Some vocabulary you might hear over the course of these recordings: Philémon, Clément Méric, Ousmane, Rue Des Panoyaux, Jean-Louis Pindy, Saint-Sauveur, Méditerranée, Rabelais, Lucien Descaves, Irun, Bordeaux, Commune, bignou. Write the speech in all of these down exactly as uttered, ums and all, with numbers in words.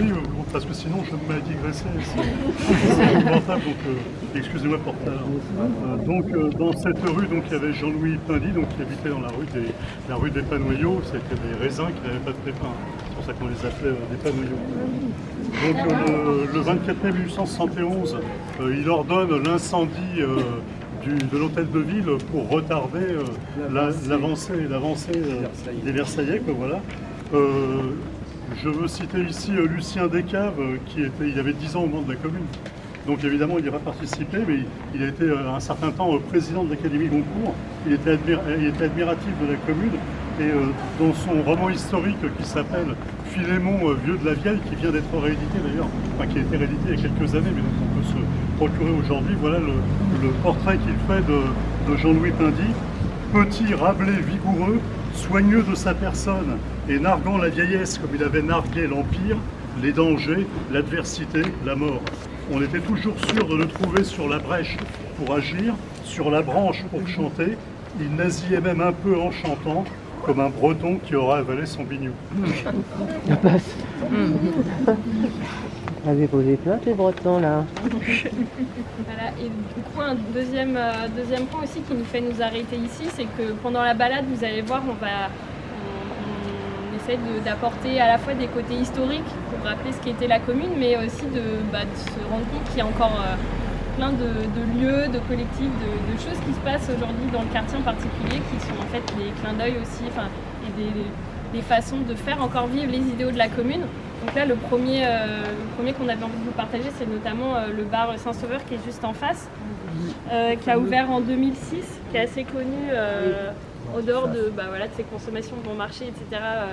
Oui, parce que sinon je me mets à digresser, c'est épouvantable, donc euh, excusez-moi pour ça. Euh, donc euh, dans cette rue, donc, il y avait Jean-Louis Pindy, donc, qui habitait dans la rue des, la rue des Panoyaux. C'était des raisins qui n'avaient pas de pépins, c'est pour ça qu'on les appelait euh, des Panoyaux. Donc euh, le, le vingt-quatre mai mille huit cent soixante et onze, euh, il ordonne l'incendie euh, Du, de l'hôtel de ville pour retarder euh, l'avancée la, euh, des Versaillais. Quoi, voilà. euh, je veux citer ici euh, Lucien Descaves, euh, qui était, il avait dix ans au monde de la Commune. Donc évidemment, il n'y a pas participé, mais il, il a été euh, un certain temps euh, président de l'Académie Goncourt. Il était, admir, il était admiratif de la Commune. Et euh, dans son roman historique qui s'appelle Philémon euh, Vieux de la Vieille, qui vient d'être réédité d'ailleurs, enfin qui a été réédité il y a quelques années, mais donc on peut se procurer aujourd'hui, voilà le, le portrait qu'il fait de, de Jean-Louis Pindy. Petit, Rabelais, vigoureux, soigneux de sa personne et narguant la vieillesse comme il avait nargué l'Empire, les dangers, l'adversité, la mort. On était toujours sûr de le trouver sur la brèche pour agir, sur la branche pour chanter, il nasillait même un peu en chantant, comme un breton qui aura avalé son bignou. La passe. Vous avez posé plein de bretons là. Voilà, et du coup un deuxième, euh, deuxième point aussi qui nous fait nous arrêter ici, c'est que pendant la balade, vous allez voir, on va on, on essaie d'apporter à la fois des côtés historiques pour rappeler ce qu'était la Commune, mais aussi de, bah, de se rendre compte qu'il y a encore euh, plein de, de lieux, de collectifs, de, de choses qui se passent aujourd'hui dans le quartier en particulier, qui sont en fait des clins d'œil aussi, enfin, et des, des façons de faire encore vivre les idéaux de la Commune. Donc là, le premier, euh, le premier qu'on avait envie de vous partager, c'est notamment euh, le bar Saint-Sauveur qui est juste en face, euh, qui a ouvert en deux mille six, qui est assez connu euh, au dehors de, bah, voilà, de ses consommations bon marché, et cetera euh,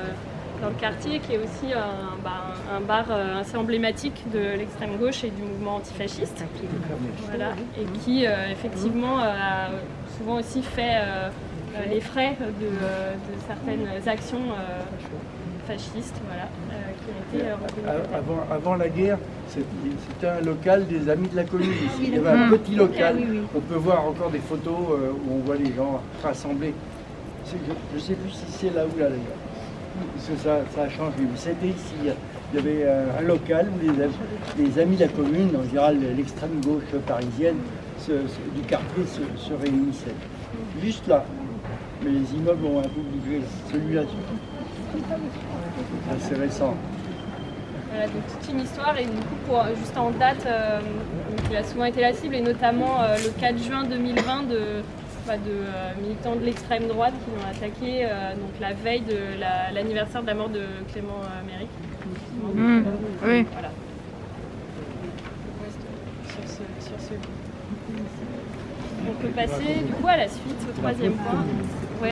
dans le quartier, qui est aussi un, bah, un bar euh, assez emblématique de l'extrême gauche et du mouvement antifasciste, voilà, et qui euh, effectivement euh, a souvent aussi fait euh, les frais de, euh, de certaines actions euh, fascistes, voilà, euh, qui ont été euh, reconnues. Avant, avant la guerre, c'était un local des Amis de la Commune. Il y avait un petit local. On peut voir encore des photos euh, où on voit les gens rassemblés. Je ne sais plus si c'est là ou là d'ailleurs. Parce que ça, ça a changé. C'était ici, il y avait un local où les, les amis de la Commune, en général l'extrême gauche parisienne se, se, du quartier, se, se réunissaient. Juste là. Mais les immeubles ont un peu bougé. Celui-là, c'est récent. Voilà, donc toute une histoire, et du coup, pour, juste en date, euh, donc, il a souvent été la cible, et notamment euh, le quatre juin deux mille vingt de... de euh, militants de l'extrême droite qui l'ont attaqué euh, donc la veille de l'anniversaire la, de la mort de Clément euh, Méric. Mmh, oui. Voilà. Sur ce, sur ce. On peut passer du coup à la suite, au troisième point. Ouais.